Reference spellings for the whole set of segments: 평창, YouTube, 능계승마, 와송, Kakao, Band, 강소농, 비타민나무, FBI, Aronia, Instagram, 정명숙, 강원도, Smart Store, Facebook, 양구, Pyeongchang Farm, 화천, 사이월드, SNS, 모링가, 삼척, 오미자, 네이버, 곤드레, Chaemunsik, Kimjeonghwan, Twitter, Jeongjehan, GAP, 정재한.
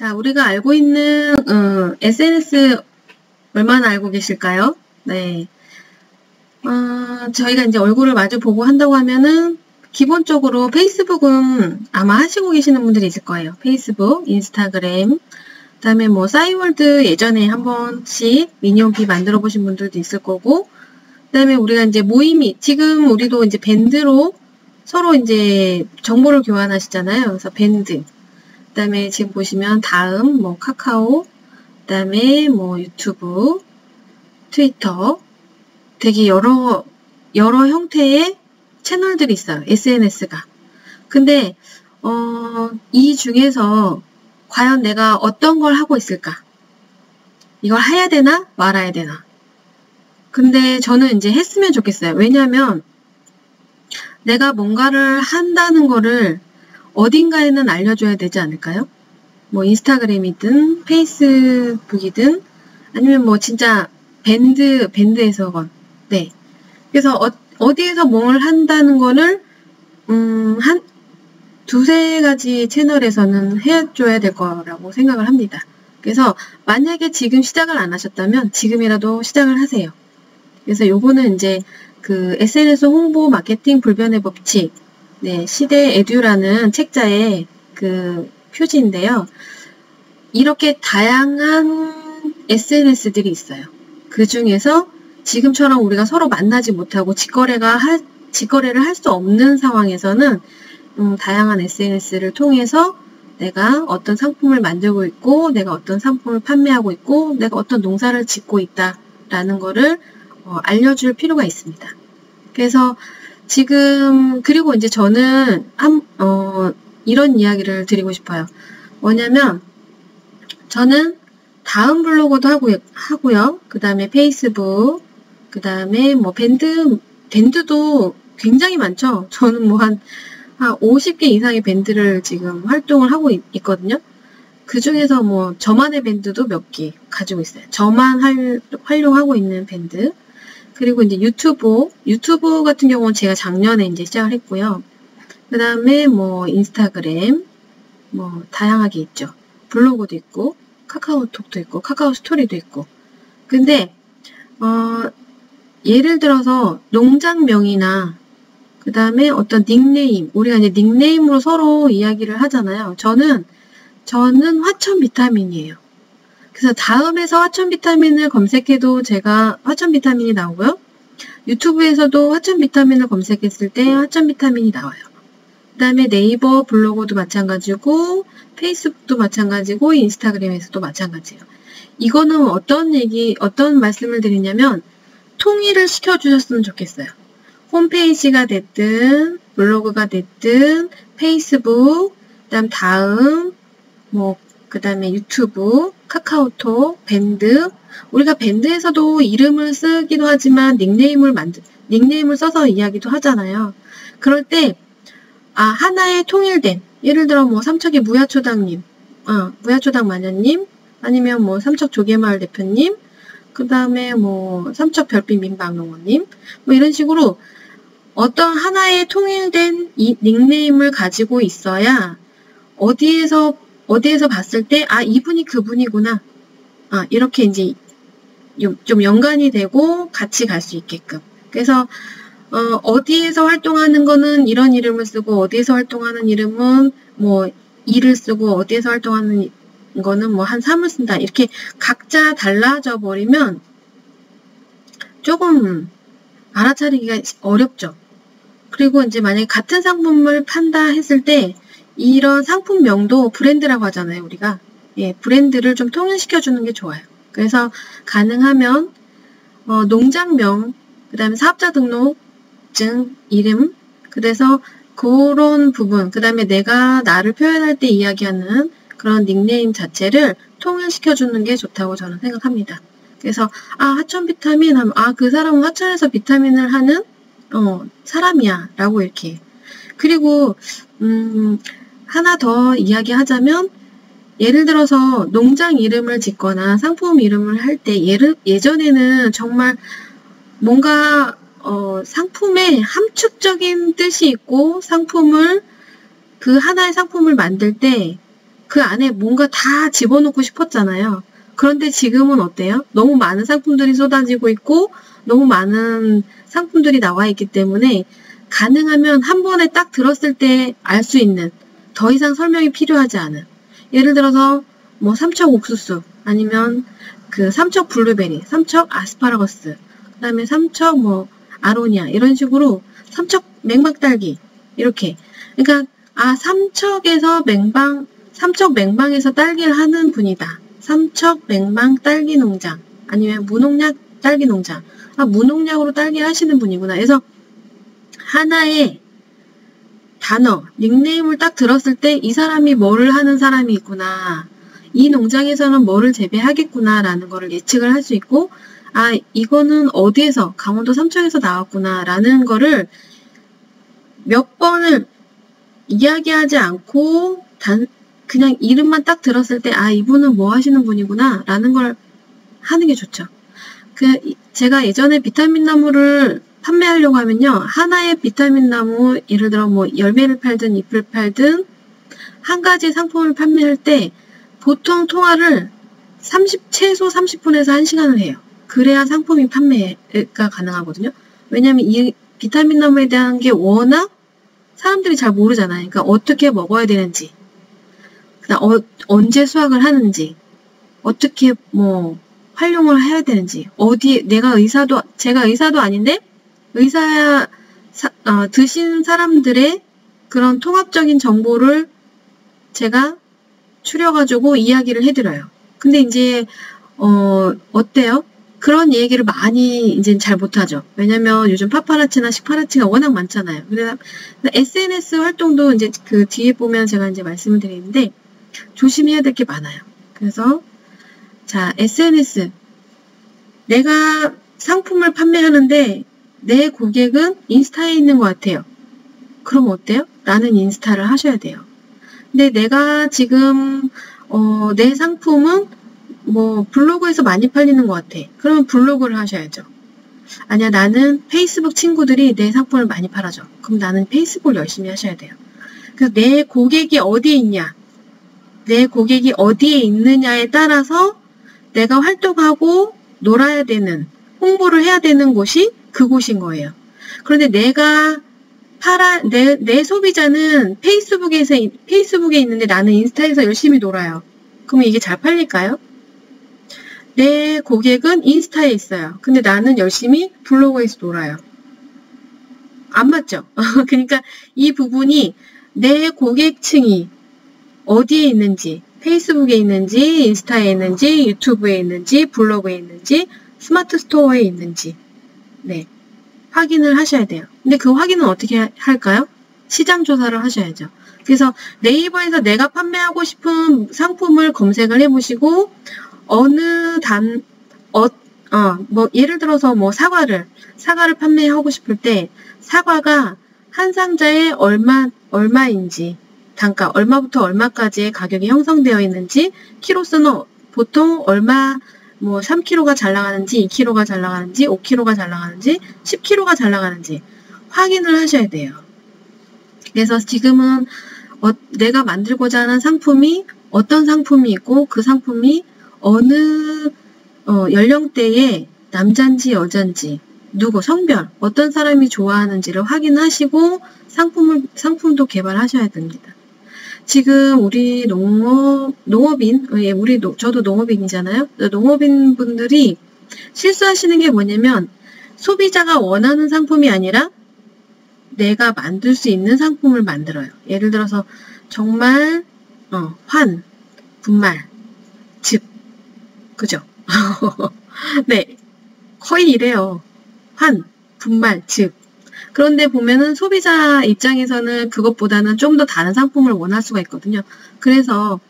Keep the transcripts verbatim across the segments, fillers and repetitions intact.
자, 우리가 알고 있는 어, 에스엔에스 얼마나 알고 계실까요? 네, 어, 저희가 이제 얼굴을 마주보고 한다고 하면은 기본적으로 페이스북은 아마 하시고 계시는 분들이 있을 거예요. 페이스북, 인스타그램, 그 다음에 뭐 사이월드 예전에 한 번씩 미니홈피 만들어 보신 분들도 있을 거고, 그 다음에 우리가 이제 모임이, 지금 우리도 이제 밴드로 서로 이제 정보를 교환하시잖아요. 그래서 밴드, 그 다음에 지금 보시면 다음, 뭐 카카오, 그 다음에 뭐 유튜브, 트위터, 되게 여러, 여러 형태의 채널들이 있어요. 에스엔에스가. 근데 어, 이 중에서 과연 내가 어떤 걸 하고 있을까? 이걸 해야 되나? 말아야 되나? 근데 저는 이제 했으면 좋겠어요. 왜냐하면 내가 뭔가를 한다는 거를 어딘가에는 알려줘야 되지 않을까요? 뭐 인스타그램이든 페이스북이든 아니면 뭐 진짜 밴드, 밴드에서건. 네. 그래서 어, 어디에서 뭘 한다는 거를 음, 한 두세 가지 채널에서는 해줘야 될 거라고 생각을 합니다. 그래서 만약에 지금 시작을 안 하셨다면 지금이라도 시작을 하세요. 그래서 요거는 이제 그 에스엔에스 홍보 마케팅 불변의 법칙, 네, 시대 에듀라는 책자의 그 표지인데요. 이렇게 다양한 에스엔에스들이 있어요. 그 중에서 지금처럼 우리가 서로 만나지 못하고 직거래가 할, 직거래를 할 수 없는 상황에서는 음, 다양한 에스엔에스를 통해서 내가 어떤 상품을 만들고 있고, 내가 어떤 상품을 판매하고 있고, 내가 어떤 농사를 짓고 있다라는 거를 어, 알려줄 필요가 있습니다. 그래서 지금, 그리고 이제 저는 한, 어, 이런 이야기를 드리고 싶어요. 뭐냐면 저는 다음 블로그도 하고, 하고요. 그 다음에 페이스북, 그 다음에 뭐 밴드, 밴드도 굉장히 많죠. 저는 뭐 한, 한 오십 개 이상의 밴드를 지금 활동을 하고 있, 있거든요. 그 중에서 뭐 저만의 밴드도 몇 개 가지고 있어요. 저만 할, 활용하고 있는 밴드. 그리고 이제 유튜브, 유튜브 같은 경우는 제가 작년에 이제 시작을 했고요. 그 다음에 뭐 인스타그램, 뭐 다양하게 있죠. 블로그도 있고, 카카오톡도 있고, 카카오 스토리도 있고. 근데 어, 예를 들어서 농장명이나 그 다음에 어떤 닉네임, 우리가 이제 닉네임으로 서로 이야기를 하잖아요. 저는 저는 화천 비타민이에요. 그래서 다음에서 화천 비타민을 검색해도 제가 화천 비타민이 나오고요. 유튜브에서도 화천 비타민을 검색했을 때 화천 비타민이 나와요. 그 다음에 네이버 블로그도 마찬가지고, 페이스북도 마찬가지고, 인스타그램에서도 마찬가지예요. 이거는 어떤 얘기, 어떤 말씀을 드리냐면 통일을 시켜주셨으면 좋겠어요. 홈페이지가 됐든, 블로그가 됐든, 페이스북, 그 다음 다음, 뭐, 그 다음에 유튜브, 카카오톡, 밴드. 우리가 밴드에서도 이름을 쓰기도 하지만 닉네임을 만들, 닉네임을 써서 이야기도 하잖아요. 그럴 때 아, 하나의 통일된, 예를 들어 뭐 삼척의 무야초당님, 어, 무야초당 마녀님, 아니면 뭐 삼척 조개마을 대표님, 그 다음에 뭐 삼척 별빛 민박농원님, 뭐 이런 식으로 어떤 하나의 통일된 이 닉네임을 가지고 있어야 어디에서, 어디에서 봤을 때, 아, 이분이 그분이구나. 아, 이렇게 이제 좀 연관이 되고 같이 갈 수 있게끔. 그래서 어, 어디에서 활동하는 거는 이런 이름을 쓰고, 어디에서 활동하는 이름은 뭐 이를 쓰고, 어디에서 활동하는 거는 뭐 한 삼을 쓴다. 이렇게 각자 달라져 버리면 조금 알아차리기가 어렵죠. 그리고 이제 만약에 같은 상품을 판다 했을 때 이런 상품명도 브랜드라고 하잖아요, 우리가. 예, 브랜드를 좀 통일시켜 주는 게 좋아요. 그래서 가능하면 어, 농장명, 그 다음에 사업자 등록 증, 이름, 그래서 그런 부분, 그 다음에 내가 나를 표현할 때 이야기하는 그런 닉네임 자체를 통일시켜주는 게 좋다고 저는 생각합니다. 그래서 아, 하천 비타민 하면 아, 그 사람은 하천에서 비타민을 하는 어, 사람이야 라고 이렇게. 그리고 음, 하나 더 이야기하자면 예를 들어서 농장 이름을 짓거나 상품 이름을 할 때 예전에는 정말 뭔가 어, 상품에 함축적인 뜻이 있고, 상품을, 그 하나의 상품을 만들 때 그 안에 뭔가 다 집어넣고 싶었잖아요. 그런데 지금은 어때요? 너무 많은 상품들이 쏟아지고 있고 너무 많은 상품들이 나와 있기 때문에 가능하면 한 번에 딱 들었을 때 알 수 있는, 더 이상 설명이 필요하지 않은, 예를 들어서 뭐 삼척 옥수수, 아니면 그 삼척 블루베리, 삼척 아스파라거스, 그 다음에 삼척 뭐 아로니아, 이런 식으로 삼척 맹방딸기, 이렇게. 그러니까 아 삼척에서 맹방, 삼척 맹방에서 딸기를 하는 분이다. 삼척 맹방 딸기 농장, 아니면 무농약 딸기 농장, 아 무농약으로 딸기를 하시는 분이구나. 그래서 하나의 단어, 닉네임을 딱 들었을 때 이 사람이 뭐를 하는 사람이 있구나, 이 농장에서는 뭐를 재배하겠구나 라는 거를 예측을 할 수 있고, 아 이거는 어디에서, 강원도 삼척에서 나왔구나 라는 거를 몇 번을 이야기하지 않고 단 그냥 이름만 딱 들었을 때 아 이분은 뭐 하시는 분이구나 라는 걸 하는 게 좋죠. 그 제가 예전에 비타민 나무를 판매하려고 하면요, 하나의 비타민 나무, 예를 들어 뭐 열매를 팔든 잎을 팔든 한 가지 상품을 판매할 때 보통 통화를 삼십, 최소 삼십 분에서 한 시간을 해요. 그래야 상품이 판매가 가능하거든요. 왜냐하면 이 비타민 나무에 대한 게 워낙 사람들이 잘 모르잖아요. 그러니까 어떻게 먹어야 되는지, 그다음 어, 언제 수확을 하는지, 어떻게 뭐 활용을 해야 되는지, 어디 내가 의사도 제가 의사도 아닌데 의사 어, 드신 사람들의 그런 통합적인 정보를 제가 추려가지고 이야기를 해드려요. 근데 이제 어, 어때요? 그런 얘기를 많이 이제 잘 못하죠. 왜냐면 요즘 파파라치나 시파라치가 워낙 많잖아요. 그래서 에스엔에스 활동도 이제 그 뒤에 보면 제가 이제 말씀을 드리는데 조심해야 될 게 많아요. 그래서 자, 에스엔에스. 내가 상품을 판매하는데 내 고객은 인스타에 있는 것 같아요. 그럼 어때요? 나는 인스타를 하셔야 돼요. 근데 내가 지금 어, 내 상품은 뭐 블로그에서 많이 팔리는 것 같아. 그러면 블로그를 하셔야죠. 아니야, 나는 페이스북 친구들이 내 상품을 많이 팔아줘. 그럼 나는 페이스북을 열심히 하셔야 돼요. 그래서 내 고객이 어디에 있냐, 내 고객이 어디에 있느냐에 따라서 내가 활동하고 놀아야 되는, 홍보를 해야 되는 곳이 그곳인 거예요. 그런데 내가 팔아, 내, 내 소비자는 페이스북에서, 페이스북에 있는데 나는 인스타에서 열심히 놀아요. 그러면 이게 잘 팔릴까요? 내 고객은 인스타에 있어요. 근데 나는 열심히 블로그에서 놀아요. 안 맞죠? 그러니까 이 부분이 내 고객층이 어디에 있는지, 페이스북에 있는지, 인스타에 있는지, 유튜브에 있는지, 블로그에 있는지, 스마트 스토어에 있는지, 네, 확인을 하셔야 돼요. 근데 그 확인은 어떻게 할까요? 시장 조사를 하셔야죠. 그래서 네이버에서 내가 판매하고 싶은 상품을 검색을 해보시고, 어느 단, 어, 어, 뭐, 예를 들어서 뭐 사과를, 사과를 판매하고 싶을 때, 사과가 한 상자에 얼마, 얼마인지, 단가, 얼마부터 얼마까지의 가격이 형성되어 있는지, 키로수는 보통 얼마, 뭐 삼 킬로그램가 잘 나가는지, 이 킬로그램가 잘 나가는지, 오 킬로그램가 잘 나가는지, 십 킬로그램가 잘 나가는지, 확인을 하셔야 돼요. 그래서 지금은 어, 내가 만들고자 하는 상품이 어떤 상품이 있고, 그 상품이 어느 어, 연령대에 남잔지 여잔지, 누구 성별, 어떤 사람이 좋아하는지를 확인하시고 상품을, 상품도 개발하셔야 됩니다. 지금 우리 농업, 농업인, 예, 우리 노, 저도 농업인이잖아요. 농업인 분들이 실수하시는 게 뭐냐면, 소비자가 원하는 상품이 아니라 내가 만들 수 있는 상품을 만들어요. 예를 들어서 정말 어, 환, 분말, 즙, 그죠? 네, 거의 이래요. 환, 분말, 즙. 그런데 보면은 소비자 입장에서는 그것보다는 좀 더 다른 상품을 원할 수가 있거든요. 그래서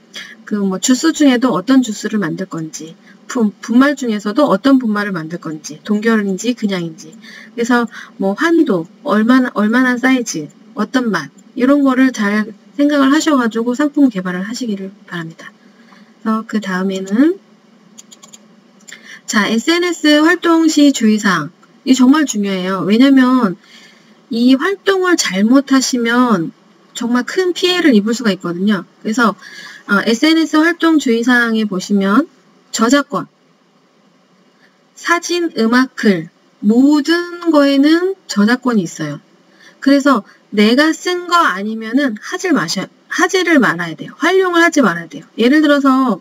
그 뭐 주스 중에도 어떤 주스를 만들 건지, 분, 분말 중에서도 어떤 분말을 만들 건지, 동결인지 그냥인지, 그래서 뭐 환도, 얼마나, 얼마나 사이즈, 어떤 맛, 이런 거를 잘 생각을 하셔가지고 상품 개발을 하시기를 바랍니다. 그래서 그 다음에는 자, 에스엔에스 활동 시 주의사항. 이게 정말 중요해요. 왜냐면 이 활동을 잘못하시면 정말 큰 피해를 입을 수가 있거든요. 그래서 어, 에스엔에스 활동 주의사항에 보시면 저작권, 사진, 음악, 글 모든 거에는 저작권이 있어요. 그래서 내가 쓴 거 아니면은 하질 마셔, 하지를 말아야 돼요. 활용을 하지 말아야 돼요. 예를 들어서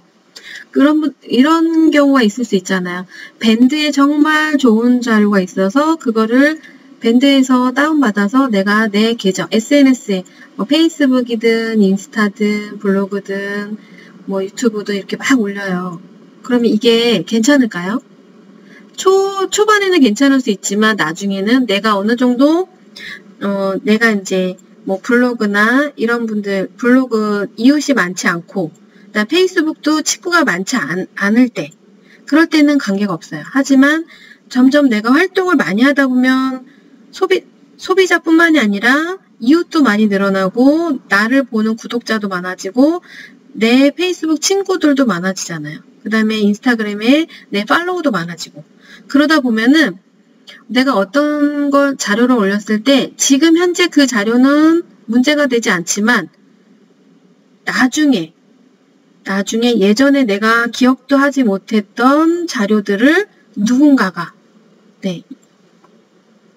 그런, 이런 경우가 있을 수 있잖아요. 밴드에 정말 좋은 자료가 있어서 그거를 밴드에서 다운받아서 내가 내 계정, 에스엔에스에 뭐 페이스북이든 인스타든 블로그든 뭐 유튜브든 이렇게 막 올려요. 그러면 이게 괜찮을까요? 초, 초반에는 괜찮을 수 있지만 나중에는 내가 어느 정도 어, 내가 이제 뭐 블로그나 이런 분들, 블로그 이웃이 많지 않고 나 페이스북도 친구가 많지 않, 않을 때, 그럴 때는 관계가 없어요. 하지만 점점 내가 활동을 많이 하다 보면 소비, 소비자뿐만이 아니라 이웃도 많이 늘어나고 나를 보는 구독자도 많아지고 내 페이스북 친구들도 많아지잖아요. 그 다음에 인스타그램에 내 팔로우도 많아지고, 그러다 보면은 내가 어떤 걸 자료를 올렸을 때 지금 현재 그 자료는 문제가 되지 않지만 나중에 나중에 예전에 내가 기억도 하지 못했던 자료들을 누군가가 네,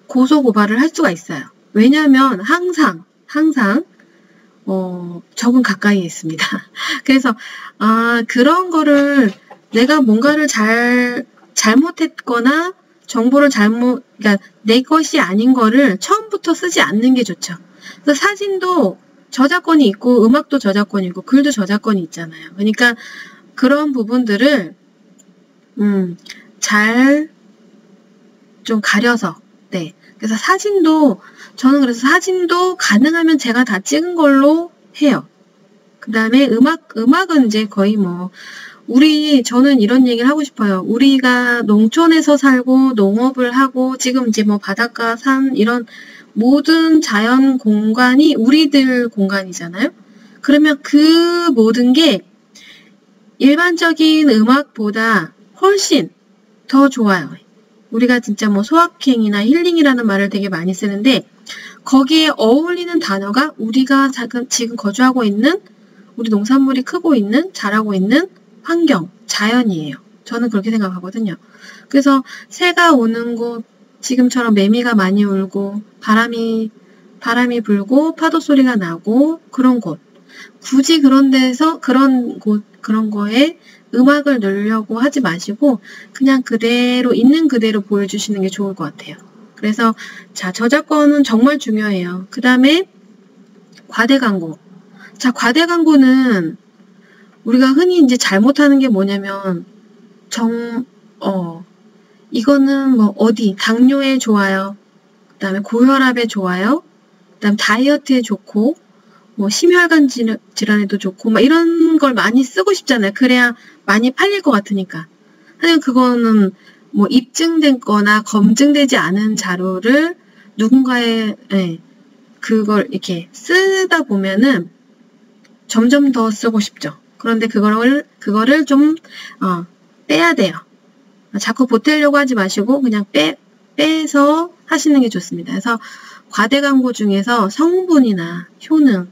고소고발을 할 수가 있어요. 왜냐하면 항상 항상 어, 적은 가까이에 있습니다. 그래서 아, 그런 거를 내가 뭔가를 잘 잘못했거나 정보를 잘못, 그러니까 내 것이 아닌 거를 처음부터 쓰지 않는 게 좋죠. 그래서 사진도 저작권이 있고 음악도 저작권이 있고 글도 저작권이 있잖아요. 그러니까 그런 부분들을 음, 잘 좀 가려서 네. 그래서 사진도 저는 그래서 사진도 가능하면 제가 다 찍은 걸로 해요. 그 다음에 음악 음악은 이제 거의 뭐 우리, 저는 이런 얘기를 하고 싶어요. 우리가 농촌에서 살고 농업을 하고 지금 이제 뭐 바닷가, 산 이런 모든 자연 공간이 우리들 공간이잖아요. 그러면 그 모든 게 일반적인 음악보다 훨씬 더 좋아요. 우리가 진짜 뭐 소확행이나 힐링이라는 말을 되게 많이 쓰는데 거기에 어울리는 단어가 우리가 지금 거주하고 있는, 우리 농산물이 크고 있는, 자라고 있는 환경, 자연이에요. 저는 그렇게 생각하거든요. 그래서 새가 오는 곳, 지금처럼 매미가 많이 울고 바람이 바람이 불고 파도 소리가 나고 그런 곳, 굳이 그런 데서 그런 곳, 그런 거에 음악을 넣으려고 하지 마시고 그냥 그대로 있는 그대로 보여주시는 게 좋을 것 같아요. 그래서 자, 저작권은 정말 중요해요. 그 다음에 과대 광고. 자, 과대 광고는 우리가 흔히 이제 잘못하는 게 뭐냐면, 정, 어, 이거는 뭐, 어디, 당뇨에 좋아요. 그 다음에 고혈압에 좋아요. 그 다음 다이어트에 좋고, 뭐, 심혈관 질환에도 좋고, 막 이런 걸 많이 쓰고 싶잖아요. 그래야 많이 팔릴 것 같으니까. 하지만 그거는 뭐, 입증된 거나 검증되지 않은 자료를 누군가의, 예, 그걸 이렇게 쓰다 보면은 점점 더 쓰고 싶죠. 그런데 그거를, 그거를 좀, 어, 빼야 돼요. 자꾸 보태려고 하지 마시고, 그냥 빼, 빼서 하시는 게 좋습니다. 그래서, 과대 광고 중에서 성분이나 효능,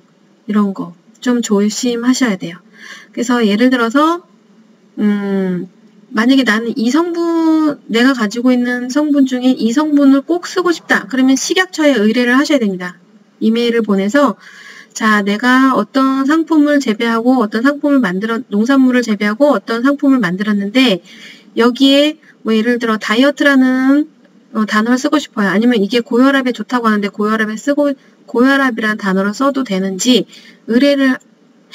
이런 거, 좀 조심하셔야 돼요. 그래서 예를 들어서, 음, 만약에 나는 이 성분, 내가 가지고 있는 성분 중에 이 성분을 꼭 쓰고 싶다. 그러면 식약처에 의뢰를 하셔야 됩니다. 이메일을 보내서, 자, 내가 어떤 상품을 재배하고 어떤 상품을 만들어, 농산물을 재배하고 어떤 상품을 만들었는데 여기에 뭐 예를 들어 다이어트라는 어, 단어를 쓰고 싶어요. 아니면 이게 고혈압에 좋다고 하는데 고혈압에 쓰고 고혈압이라는 단어를 써도 되는지 의뢰를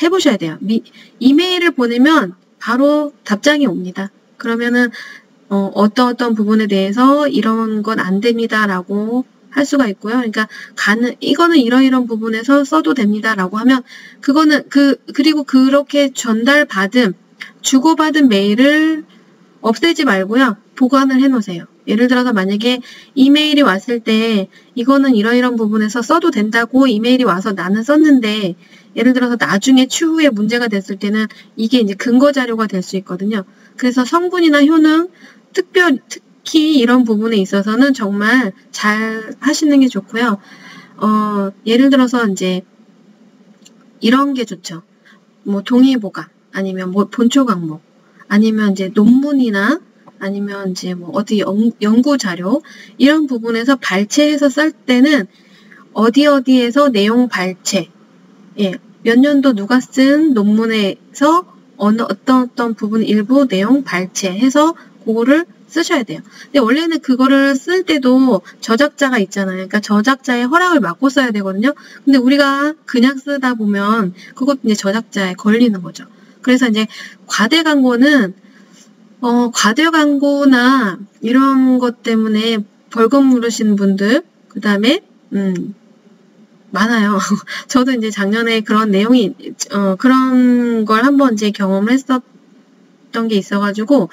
해보셔야 돼요. 미, 이메일을 보내면 바로 답장이 옵니다. 그러면은 어, 어떤 어떤 부분에 대해서 이런 건 안 됩니다라고 할 수가 있고요. 그러니까 가는 이거는 이런 이런 부분에서 써도 됩니다라고 하면 그거는 그 그리고 그렇게 전달받은 주고받은 메일을 없애지 말고요. 보관을 해놓으세요. 예를 들어서 만약에 이메일이 왔을 때 이거는 이런 이런 부분에서 써도 된다고 이메일이 와서 나는 썼는데 예를 들어서 나중에 추후에 문제가 됐을 때는 이게 이제 근거 자료가 될 수 있거든요. 그래서 성분이나 효능 특별 특 특히 이런 부분에 있어서는 정말 잘 하시는 게 좋고요. 어, 예를 들어서 이제 이런 게 좋죠. 뭐 동의보감 아니면 뭐 본초 강목 아니면 이제 논문이나 아니면 이제 뭐 어디 연구 자료 이런 부분에서 발췌해서 쓸 때는 어디 어디에서 내용 발췌, 예, 몇 년도 누가 쓴 논문에서 어느 어떤 어떤 부분 일부 내용 발췌해서 그거를 쓰셔야 돼요. 근데 원래는 그거를 쓸 때도 저작자가 있잖아요. 그러니까 저작자의 허락을 받고 써야 되거든요. 근데 우리가 그냥 쓰다 보면 그것도 이제 저작자에 걸리는 거죠. 그래서 이제 과대 광고는 어, 과대 광고나 이런 것 때문에 벌금 물으신 분들, 그 다음에 음, 많아요. 저도 이제 작년에 그런 내용이 어, 그런 걸 한번 이제 경험을 했었던 게 있어가지고.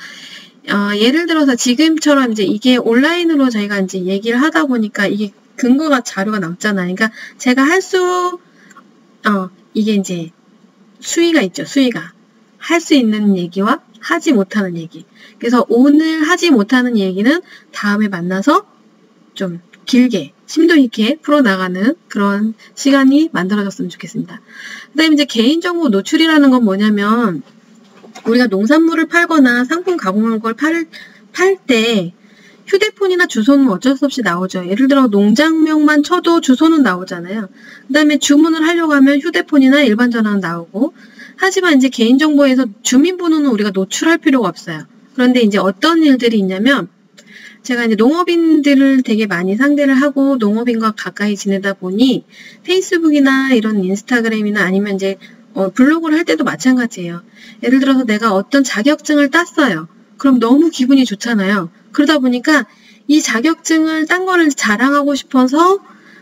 어, 예를 들어서 지금처럼 이제 이게 온라인으로 저희가 이제 얘기를 하다 보니까 이게 근거가 자료가 남잖아요. 그러니까 제가 할 수, 어, 이게 이제 수위가 있죠. 수위가. 할 수 있는 얘기와 하지 못하는 얘기. 그래서 오늘 하지 못하는 얘기는 다음에 만나서 좀 길게, 심도 있게 풀어나가는 그런 시간이 만들어졌으면 좋겠습니다. 그 다음에 이제 개인정보 노출이라는 건 뭐냐면 우리가 농산물을 팔거나 상품 가공한 걸 팔 때 휴대폰이나 주소는 어쩔 수 없이 나오죠. 예를 들어 농장명만 쳐도 주소는 나오잖아요. 그 다음에 주문을 하려고 하면 휴대폰이나 일반 전화는 나오고, 하지만 이제 개인정보에서 주민번호는 우리가 노출할 필요가 없어요. 그런데 이제 어떤 일들이 있냐면, 제가 이제 농업인들을 되게 많이 상대를 하고 농업인과 가까이 지내다 보니 페이스북이나 이런 인스타그램이나 아니면 이제 어, 블로그를 할 때도 마찬가지예요. 예를 들어서 내가 어떤 자격증을 땄어요. 그럼 너무 기분이 좋잖아요. 그러다 보니까 이 자격증을 딴 거를 자랑하고 싶어서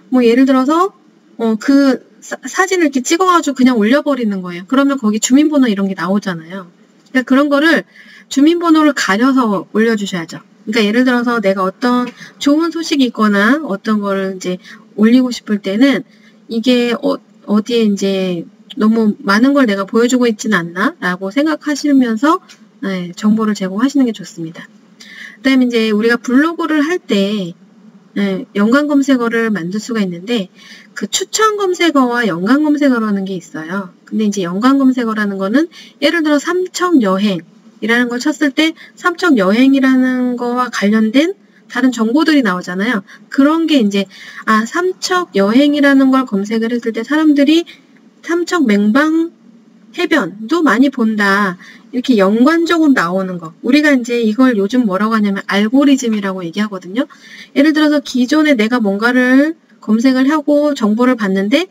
뭐 예를 들어서 어, 그 사, 사진을 이렇게 찍어가지고 그냥 올려버리는 거예요. 그러면 거기 주민번호 이런 게 나오잖아요. 그러니까 그런 거를 주민번호를 가려서 올려주셔야죠. 그러니까 예를 들어서 내가 어떤 좋은 소식이 있거나 어떤 거를 이제 올리고 싶을 때는 이게 어, 어디에 이제 너무 많은 걸 내가 보여주고 있지는 않나? 라고 생각하시면서 네, 정보를 제공하시는 게 좋습니다. 그 다음에 이제 우리가 블로그를 할 때 네, 연관 검색어를 만들 수가 있는데 그 추천 검색어와 연관 검색어라는 게 있어요. 근데 이제 연관 검색어라는 거는 예를 들어 삼척여행이라는 걸 쳤을 때 삼척여행이라는 거와 관련된 다른 정보들이 나오잖아요. 그런 게 이제 아 삼척여행이라는 걸 검색을 했을 때 사람들이 삼척 맹방 해변도 많이 본다. 이렇게 연관적으로 나오는 거. 우리가 이제 이걸 요즘 뭐라고 하냐면 알고리즘이라고 얘기하거든요. 예를 들어서 기존에 내가 뭔가를 검색을 하고 정보를 봤는데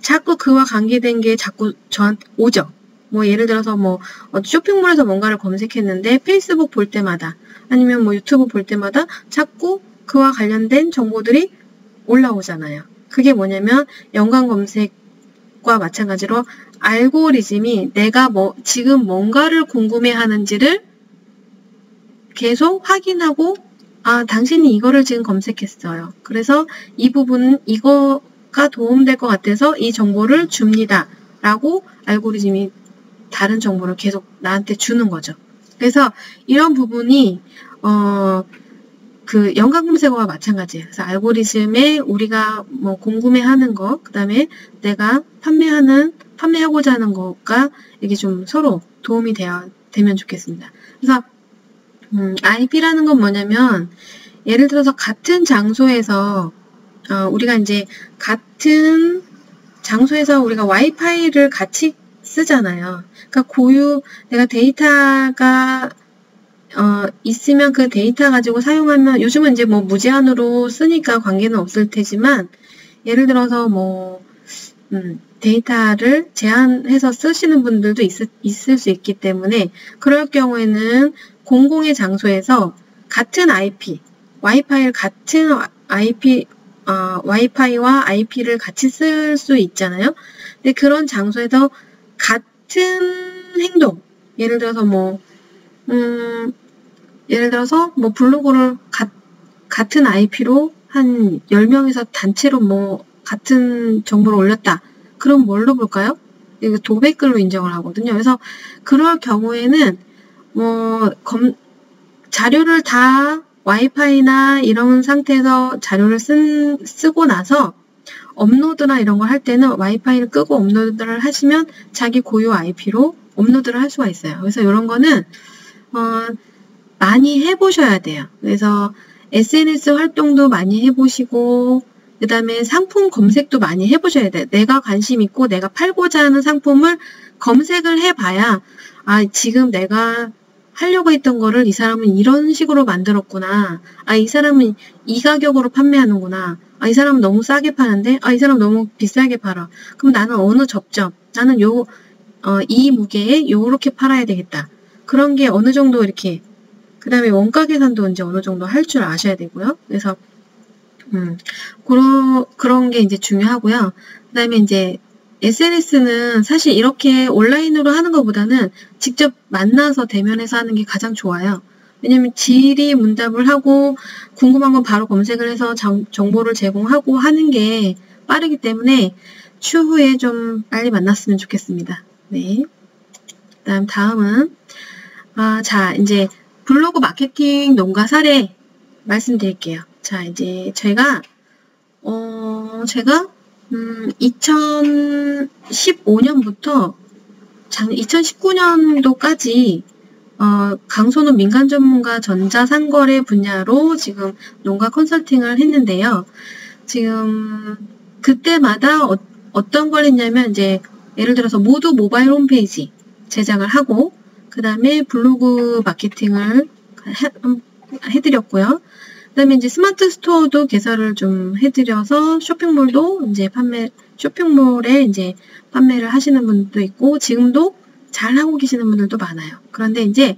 자꾸 그와 관계된 게 자꾸 저한테 오죠. 뭐 예를 들어서 뭐 쇼핑몰에서 뭔가를 검색했는데 페이스북 볼 때마다 아니면 뭐 유튜브 볼 때마다 자꾸 그와 관련된 정보들이 올라오잖아요. 그게 뭐냐면 연관 검색 과 마찬가지로 알고리즘이 내가 뭐 지금 뭔가를 궁금해하는지를 계속 확인하고 아 당신이 이거를 지금 검색했어요. 그래서 이 부분은 이거가 도움될 것 같아서 이 정보를 줍니다. 라고 알고리즘이 다른 정보를 계속 나한테 주는 거죠. 그래서 이런 부분이 어. 그 연관 검색어와 마찬가지예요. 그래서 알고리즘에 우리가 뭐 궁금해하는 거, 그 다음에 내가 판매하는 판매하고자 하는 것과 이게 좀 서로 도움이 되어, 되면 좋겠습니다. 그래서 음, 아이피라는 건 뭐냐면 예를 들어서 같은 장소에서 어, 우리가 이제 같은 장소에서 우리가 와이파이를 같이 쓰잖아요. 그러니까 고유 내가 데이터가 어, 있으면 그 데이터 가지고 사용하면, 요즘은 이제 뭐 무제한으로 쓰니까 관계는 없을 테지만, 예를 들어서 뭐, 음, 데이터를 제한해서 쓰시는 분들도 있, 있을 수 있기 때문에, 그럴 경우에는 공공의 장소에서 같은 아이피, 와이파이를 같은 아이피, 어, 와이파이와 아이피를 같이 쓸 수 있잖아요. 근데 그런 장소에서 같은 행동, 예를 들어서 뭐, 음, 예를 들어서 뭐 블로그를 가, 같은 아이피로 한 열 명에서 단체로 뭐 같은 정보를 올렸다. 그럼 뭘로 볼까요? 이거 도백글로 인정을 하거든요. 그래서 그럴 경우에는 뭐 검, 자료를 다 와이파이나 이런 상태에서 자료를 쓴, 쓰고 나서 업로드나 이런 걸 할 때는 와이파이를 끄고 업로드를 하시면 자기 고유 아이피로 업로드를 할 수가 있어요. 그래서 이런 거는 어, 많이 해보셔야 돼요. 그래서 에스엔에스 활동도 많이 해보시고 그 다음에 상품 검색도 많이 해보셔야 돼요. 내가 관심 있고 내가 팔고자 하는 상품을 검색을 해봐야 아 지금 내가 하려고 했던 거를 이 사람은 이런 식으로 만들었구나. 아, 이 사람은 이 가격으로 판매하는구나. 아, 이 사람은 너무 싸게 파는데? 아, 이 사람 너무 비싸게 팔아. 그럼 나는 어느 접점? 나는 요, 어, 이 무게에 요렇게 팔아야 되겠다. 그런 게 어느 정도 이렇게. 그 다음에 원가 계산도 이제 어느 정도 할 줄 아셔야 되고요. 그래서, 음, 그런, 그런 게 이제 중요하고요. 그 다음에 이제, 에스엔에스는 사실 이렇게 온라인으로 하는 것보다는 직접 만나서 대면해서 하는 게 가장 좋아요. 왜냐면 질의응답을 하고 궁금한 건 바로 검색을 해서 정보를 제공하고 하는 게 빠르기 때문에 추후에 좀 빨리 만났으면 좋겠습니다. 네. 그다음 다음은 아, 자 이제 블로그 마케팅 농가 사례 말씀드릴게요. 자 이제 제가 어 제가 음, 이천십오 년부터 이천십구 년도까지 어, 강소농 민간 전문가 전자상거래 분야로 지금 농가 컨설팅을 했는데요. 지금 그때마다 어, 어떤 걸 했냐면 이제 예를 들어서 모두 모바일 홈페이지 제작을 하고 그 다음에 블로그 마케팅을 해, 해드렸고요. 그 다음에 이제 스마트 스토어도 개설을 좀 해드려서 쇼핑몰도 이제 판매, 쇼핑몰에 이제 판매를 하시는 분도 있고, 지금도 잘 하고 계시는 분들도 많아요. 그런데 이제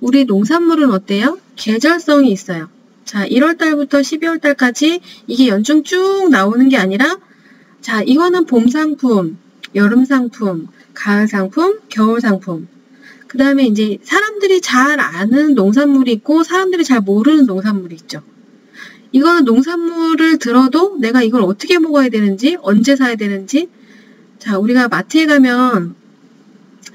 우리 농산물은 어때요? 계절성이 있어요. 자, 일월 달부터 십이월 달까지 이게 연중 쭉 나오는 게 아니라, 자, 이거는 봄 상품, 여름 상품, 가을 상품, 겨울 상품. 그 다음에 이제 사람들이 잘 아는 농산물이 있고 사람들이 잘 모르는 농산물이 있죠. 이거는 농산물을 들어도 내가 이걸 어떻게 먹어야 되는지 언제 사야 되는지 자 우리가 마트에 가면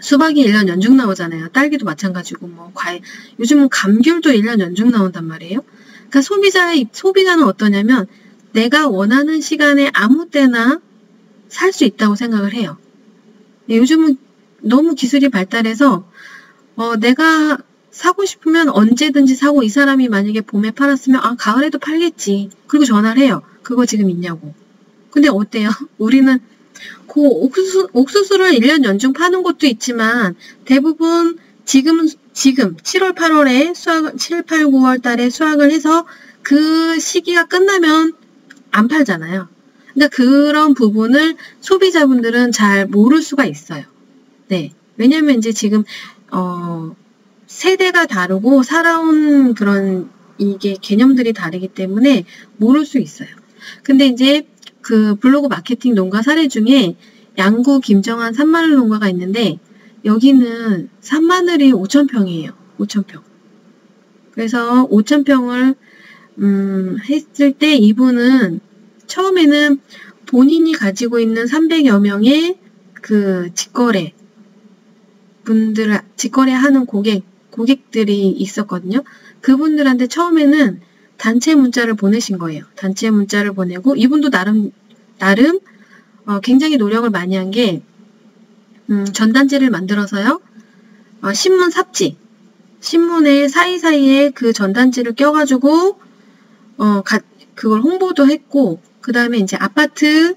수박이 일 년 연중 나오잖아요. 딸기도 마찬가지고 뭐 과일 요즘은 감귤도 일 년 연중 나온단 말이에요. 그러니까 소비자의 소비자는 어떠냐면 내가 원하는 시간에 아무 때나 살 수 있다고 생각을 해요. 요즘은 너무 기술이 발달해서 어, 내가 사고 싶으면 언제든지 사고 이 사람이 만약에 봄에 팔았으면 아 가을에도 팔겠지. 그리고 전화를 해요. 그거 지금 있냐고. 근데 어때요? 우리는 그 옥수수, 옥수수를 일 년 연중 파는 곳도 있지만 대부분 지금 지금 칠월 팔월에 수확 칠, 팔, 구월 달에 수확을 해서 그 시기가 끝나면 안 팔잖아요. 그러니까 그런 부분을 소비자분들은 잘 모를 수가 있어요. 네. 왜냐면 이제 지금, 어, 세대가 다르고 살아온 그런 이게 개념들이 다르기 때문에 모를 수 있어요. 근데 이제 그 블로그 마케팅 농가 사례 중에 양구 김정환 산마늘 농가가 있는데 여기는 산마늘이 오천 평이에요. 오천 평. 그래서 오천 평을, 음, 했을 때 이분은 처음에는 본인이 가지고 있는 삼백여 명의 그 직거래, 분들 직거래하는 고객 고객들이 있었거든요. 그분들한테 처음에는 단체 문자를 보내신 거예요. 단체 문자를 보내고 이분도 나름 나름 어, 굉장히 노력을 많이 한 게 음, 전단지를 만들어서요. 어, 신문 삽지 신문에 사이사이에 그 전단지를 껴가지고 어, 가, 그걸 홍보도 했고 그 다음에 이제 아파트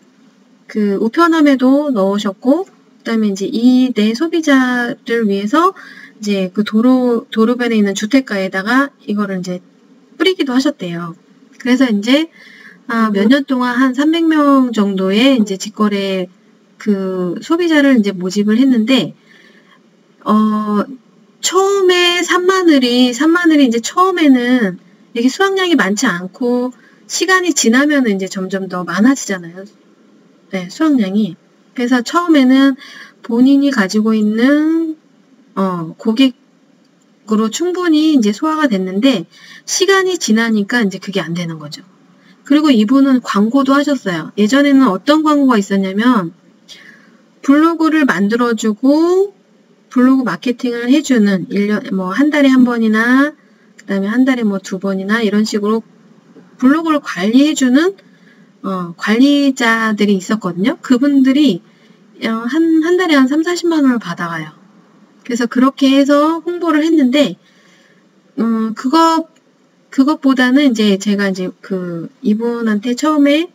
그 우편함에도 넣으셨고. 그다음에 이제 이 내 소비자를 위해서 이제 그 도로 도로변에 있는 주택가에다가 이거를 이제 뿌리기도 하셨대요. 그래서 이제 아 몇 년 동안 한 삼백 명 정도의 이제 직거래 그 소비자를 이제 모집을 했는데 어 처음에 산마늘이 산마늘이 이제 처음에는 이게 수확량이 많지 않고 시간이 지나면은 이제 점점 더 많아지잖아요. 네, 수확량이. 그래서 처음에는 본인이 가지고 있는 어, 고객으로 충분히 이제 소화가 됐는데 시간이 지나니까 이제 그게 안 되는 거죠. 그리고 이분은 광고도 하셨어요. 예전에는 어떤 광고가 있었냐면 블로그를 만들어주고 블로그 마케팅을 해주는 일 년 뭐 한 달에 한 번이나 그다음에 한 달에 뭐 두 번이나 이런 식으로 블로그를 관리해주는 어, 관리자들이 있었거든요. 그분들이 한, 한 달에 한 삼사십만 원을 받아가요. 그래서 그렇게 해서 홍보를 했는데, 음, 그것, 그것보다는 이제 제가 이제 그 이분한테 처음에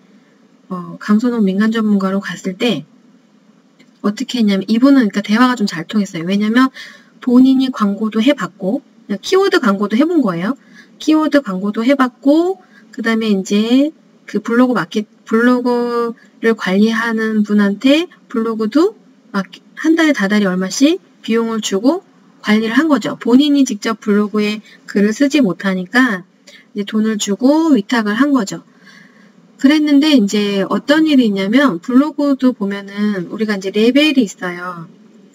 어, 강소농 민간 전문가로 갔을 때 어떻게 했냐면, 이분은 그러니까 대화가 좀 잘 통했어요. 왜냐면 본인이 광고도 해봤고, 키워드 광고도 해본 거예요. 키워드 광고도 해봤고, 그 다음에 이제 그 블로그 마켓, 블로그를 관리하는 분한테 블로그도 막 한 달에 다달이 얼마씩 비용을 주고 관리를 한 거죠. 본인이 직접 블로그에 글을 쓰지 못하니까 이제 돈을 주고 위탁을 한 거죠. 그랬는데 이제 어떤 일이 있냐면, 블로그도 보면은 우리가 이제 레벨이 있어요.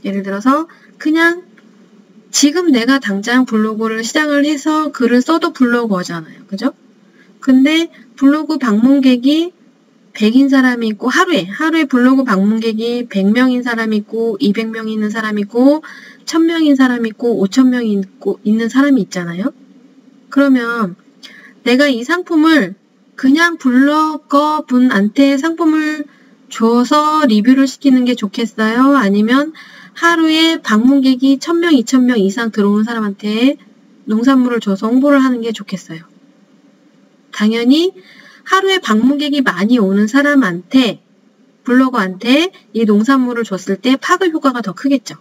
예를 들어서 그냥 지금 내가 당장 블로그를 시작을 해서 글을 써도 블로거잖아요. 그죠? 근데 블로그 방문객이 백인 사람이 있고, 하루에 하루에 블로그 방문객이 백 명인 사람이 있고, 이백 명이 있는 사람이 있고, 천 명인 사람이 있고, 오천 명이 있고, 있는 사람이 있잖아요. 그러면 내가 이 상품을 그냥 블로거 분한테 상품을 줘서 리뷰를 시키는 게 좋겠어요? 아니면 하루에 방문객이 천 명, 이천 명 이상 들어오는 사람한테 농산물을 줘서 홍보를 하는 게 좋겠어요? 당연히 하루에 방문객이 많이 오는 사람한테, 블로거한테 이 농산물을 줬을 때 파급 효과가 더 크겠죠.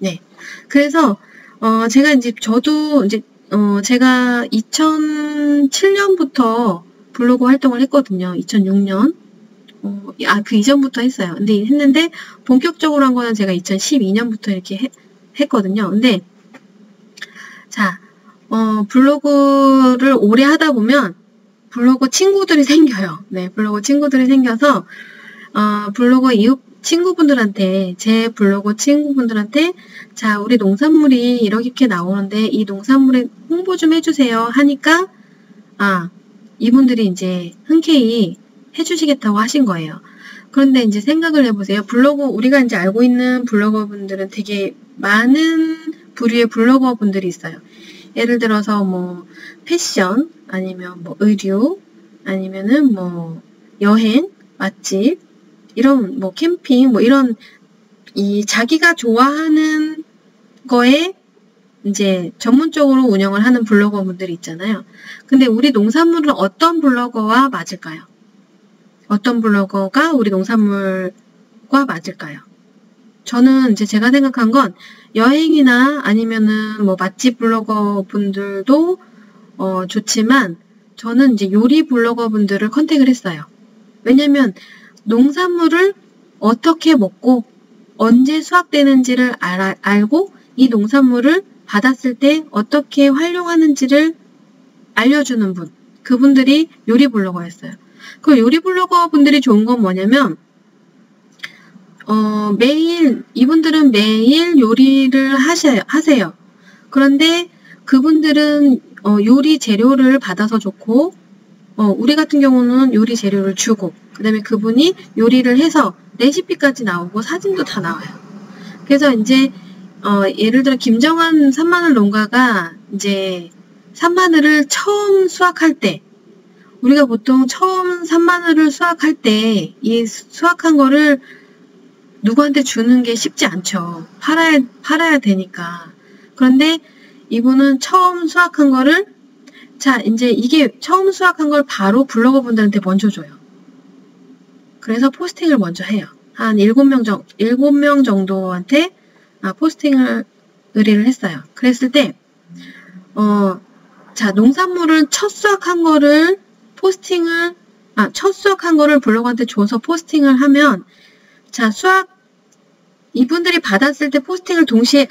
네. 그래서, 어, 제가 이제, 저도 이제, 어, 제가 이천칠 년부터 블로그 활동을 했거든요. 이천육 년. 어, 아, 그 이전부터 했어요. 근데 했는데, 본격적으로 한 거는 제가 이천십이 년부터 이렇게 해, 했거든요. 근데, 자, 어, 블로그를 오래 하다 보면, 블로그 친구들이 생겨요. 네, 블로그 친구들이 생겨서, 어, 블로그 이웃 친구분들한테, 제 블로그 친구분들한테, 자, 우리 농산물이 이렇게 나오는데, 이 농산물에 홍보 좀 해주세요. 하니까, 아, 이분들이 이제 흔쾌히 해주시겠다고 하신 거예요. 그런데 이제 생각을 해보세요. 블로그, 우리가 이제 알고 있는 블로거분들은 되게 많은 부류의 블로거분들이 있어요. 예를 들어서 뭐 패션, 아니면 뭐 의류, 아니면은 뭐 여행, 맛집, 이런 뭐 캠핑, 뭐 이런 이 자기가 좋아하는 거에 이제 전문적으로 운영을 하는 블로거분들이 있잖아요. 근데 우리 농산물은 어떤 블로거와 맞을까요? 어떤 블로거가 우리 농산물과 맞을까요? 저는 이제 제가 생각한 건, 여행이나 아니면은 뭐 맛집 블로거 분들도 어 좋지만, 저는 이제 요리 블로거 분들을 컨택을 했어요. 왜냐면 농산물을 어떻게 먹고 언제 수확되는지를 알아, 알고 이 농산물을 받았을 때 어떻게 활용하는지를 알려주는 분, 그분들이 요리 블로거였어요. 그 요리 블로거 분들이 좋은 건 뭐냐면, 어, 매일, 이분들은 매일 요리를 하셔, 하세요. 그런데 그분들은 어, 요리 재료를 받아서 좋고, 어, 우리 같은 경우는 요리 재료를 주고, 그 다음에 그분이 요리를 해서 레시피까지 나오고 사진도 다 나와요. 그래서 이제, 어, 예를 들어 김정환 산마늘 농가가 이제 산마늘을 처음 수확할 때, 우리가 보통 처음 산마늘을 수확할 때, 이 수확한 거를 누구한테 주는 게 쉽지 않죠. 팔아야, 팔아야 되니까. 그런데 이분은 처음 수확한 거를, 자, 이제 이게 처음 수확한 걸 바로 블로거 분들한테 먼저 줘요. 그래서 포스팅을 먼저 해요. 한 일곱 명 정도, 일곱 명 정도한테 포스팅을 의뢰를 했어요. 그랬을 때, 어, 자, 농산물은 첫 수확한 거를 포스팅을, 아, 첫 수확한 거를 블로거한테 줘서 포스팅을 하면, 자, 수학, 이분들이 받았을 때 포스팅을 동시에,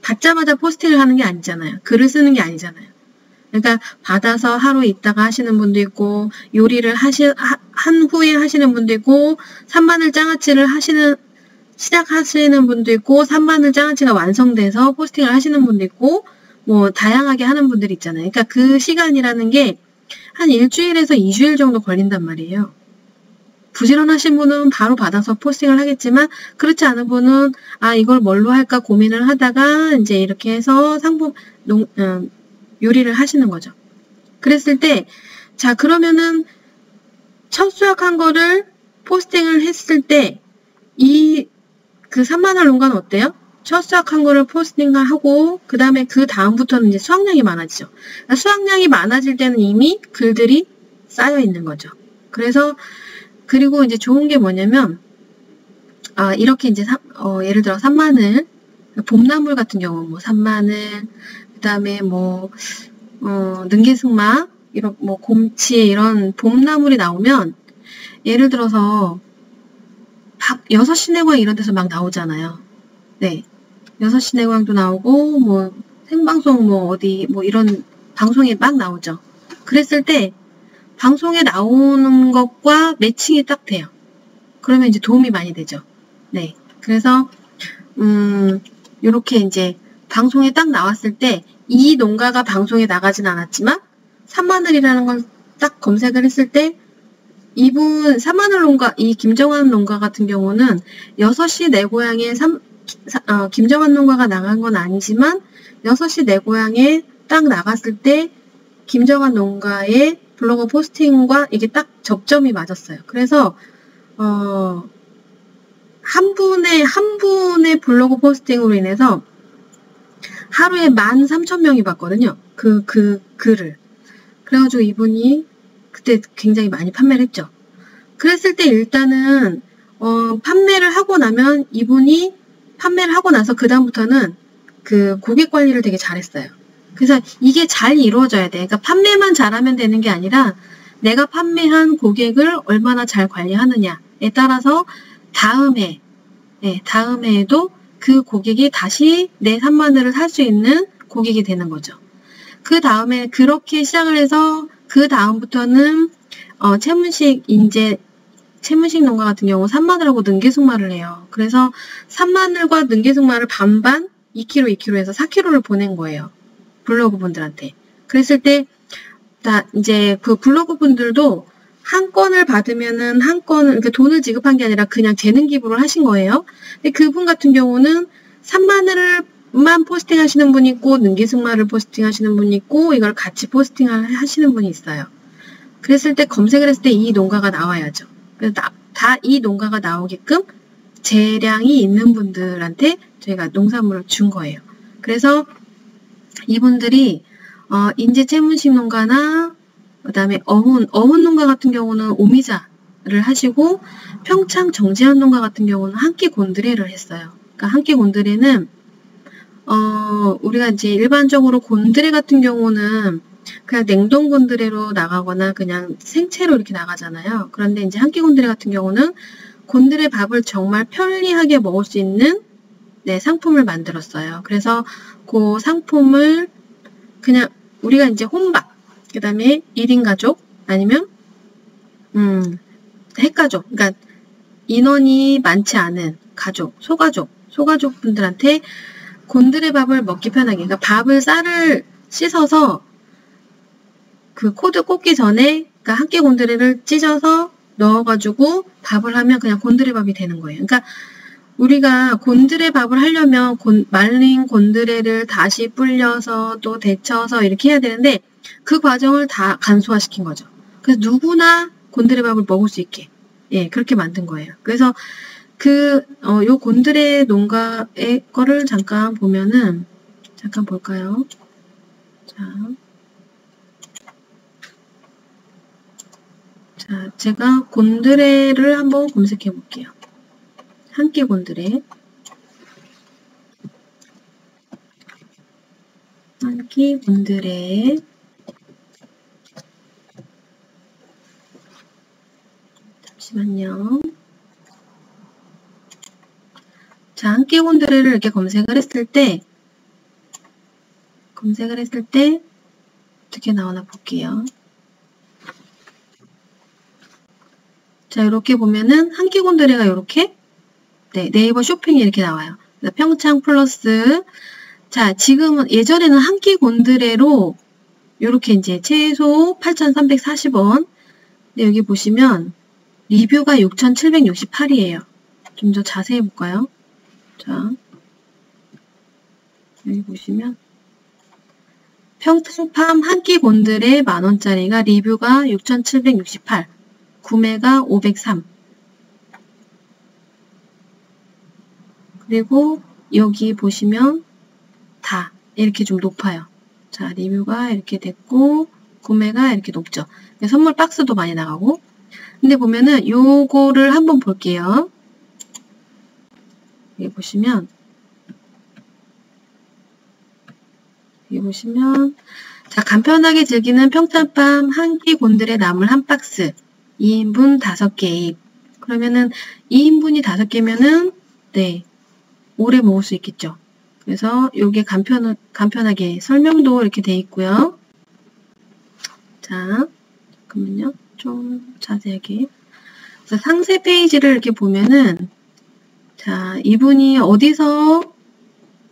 받자마자 포스팅을 하는 게 아니잖아요. 글을 쓰는 게 아니잖아요. 그러니까 받아서 하루 있다가 하시는 분도 있고, 요리를 하시, 하, 한 후에 하시는 분도 있고, 산마늘 장아찌를 하시는, 시작하시는 분도 있고, 산마늘 장아찌가 완성돼서 포스팅을 하시는 분도 있고, 뭐, 다양하게 하는 분들이 있잖아요. 그러니까 그 시간이라는 게 한 일주일에서 이 주일 정도 걸린단 말이에요. 부지런하신 분은 바로 받아서 포스팅을 하겠지만, 그렇지 않은 분은, 아, 이걸 뭘로 할까 고민을 하다가, 이제 이렇게 해서 상품, 농, 음, 요리를 하시는 거죠. 그랬을 때, 자, 그러면은, 철수약한 거를 포스팅을 했을 때 이 그 삼만 원 롱가는 어때요? 첫 수학한 거를 포스팅을 하고 그 다음에 그 다음부터는 이제 수확량이 많아지죠. 수확량이 많아질 때는 이미 글들이 쌓여 있는 거죠. 그래서 그리고 이제 좋은 게 뭐냐면 아 이렇게 이제 삼, 어, 예를 들어 산마늘, 봄나물 같은 경우 뭐 산마늘, 그 다음에 뭐 어, 능계승마 이런 뭐 곰치 이런 봄나물이 나오면 예를 들어서 밥 여섯 시내고에 이런 데서 막 나오잖아요. 네. 여섯 시내고양도 나오고, 뭐, 생방송, 뭐, 어디, 뭐, 이런 방송이 막 나오죠. 그랬을 때, 방송에 나오는 것과 매칭이 딱 돼요. 그러면 이제 도움이 많이 되죠. 네. 그래서, 음, 요렇게 이제, 방송에 딱 나왔을 때, 이 농가가 방송에 나가진 않았지만, 산마늘이라는 걸 딱 검색을 했을 때, 이분, 산마늘 농가, 이 김정환 농가 같은 경우는, 여섯 시내고양의 삼, 어, 김정환 농가가 나간 건 아니지만 여섯 시 내 고향에 딱 나갔을 때 김정환 농가의 블로그 포스팅과 이게 딱 접점이 맞았어요. 그래서 어, 한 분의 한 분의 블로그 포스팅으로 인해서 하루에 만 삼천 명이 봤거든요. 그, 그 글을. 그래가지고 이분이 그때 굉장히 많이 판매를 했죠. 그랬을 때 일단은 어, 판매를 하고 나면 이분이 판매를 하고 나서 그 다음부터는 그 고객 관리를 되게 잘했어요. 그래서 이게 잘 이루어져야 돼. 그러니까 판매만 잘하면 되는 게 아니라 내가 판매한 고객을 얼마나 잘 관리하느냐에 따라서 다음에 네, 다음에도 그 고객이 다시 내 산마늘을 살 수 있는 고객이 되는 거죠. 그 다음에 그렇게 시작을 해서 그 다음부터는 어, 채문식 인재 채문식 농가 같은 경우 산마늘하고 능계승마를 해요. 그래서 산마늘과 능계승마를 반반 이 킬로그램, 이 킬로그램 해서 사 킬로그램를 보낸 거예요. 블로그 분들한테. 그랬을 때, 다 이제 그 블로그 분들도 한 건을 받으면은 한 건을, 그러니까 돈을 지급한 게 아니라 그냥 재능 기부를 하신 거예요. 근데 그분 같은 경우는 산마늘만 포스팅 하시는 분이 있고, 능계승마를 포스팅 하시는 분이 있고, 이걸 같이 포스팅 하시는 분이 있어요. 그랬을 때 검색을 했을 때 이 농가가 나와야죠. 그래서 다 이 농가가 나오게끔 재량이 있는 분들한테 저희가 농산물을 준 거예요. 그래서 이분들이 어, 인제 채문식 농가나 그 다음에 어훈, 어훈 농가 같은 경우는 오미자를 하시고 평창 정재한 농가 같은 경우는 한끼 곤드레를 했어요. 그러니까 한끼 곤드레는 어, 우리가 이제 일반적으로 곤드레 같은 경우는 그냥 냉동 곤드레로 나가거나 그냥 생채로 이렇게 나가잖아요. 그런데 이제 한끼 곤드레 같은 경우는 곤드레 밥을 정말 편리하게 먹을 수 있는 네, 상품을 만들었어요. 그래서 그 상품을 그냥 우리가 이제 혼밥, 그 다음에 일 인 가족 아니면 음, 핵가족, 그러니까 인원이 많지 않은 가족, 소가족, 소가족 분들한테 곤드레 밥을 먹기 편하게, 그러니까 밥을 쌀을 씻어서 그 코드 꽂기 전에 그러니까 한 끼 곤드레를 찢어서 넣어가지고 밥을 하면 그냥 곤드레 밥이 되는 거예요. 그러니까 우리가 곤드레 밥을 하려면 곤, 말린 곤드레를 다시 불려서 또 데쳐서 이렇게 해야 되는데 그 과정을 다 간소화시킨 거죠. 그래서 누구나 곤드레 밥을 먹을 수 있게 예 그렇게 만든 거예요. 그래서 그 어, 요 곤드레 농가의 거를 잠깐 보면은 잠깐 볼까요? 자. 자, 제가 곤드레를 한번 검색해 볼게요. 한끼 곤드레. 한끼 곤드레. 잠시만요. 자, 한끼 곤드레를 이렇게 검색을 했을 때, 검색을 했을 때, 어떻게 나오나 볼게요. 자, 이렇게 보면은 한끼 곤드레가 이렇게 네, 네이버 쇼핑이 이렇게 나와요. 평창 플러스 자 지금은 예전에는 한끼 곤드레로 이렇게 이제 최소 팔천삼백사십 원 근데 여기 보시면 리뷰가 육천칠백육십팔이에요. 좀 더 자세히 볼까요? 자 여기 보시면 평창팜 한끼 곤드레 만원짜리가 리뷰가 육천칠백육십팔 구매가 오백삼. 그리고 여기 보시면 다 이렇게 좀 높아요. 자, 리뷰가 이렇게 됐고 구매가 이렇게 높죠. 선물 박스도 많이 나가고. 근데 보면은 요거를 한번 볼게요. 여기 보시면 여기 보시면 자, 간편하게 즐기는 평탄밤 한 끼 곤드레 나물 한 박스 이 인분 다섯 개. 그러면은 이 인분이 다섯 개면은 네, 오래 먹을 수 있겠죠. 그래서 요게 간편, 간편하게 설명도 이렇게 돼 있고요. 자, 잠깐만요. 좀 자세하게. 그래서 상세 페이지를 이렇게 보면은 자, 이분이 어디서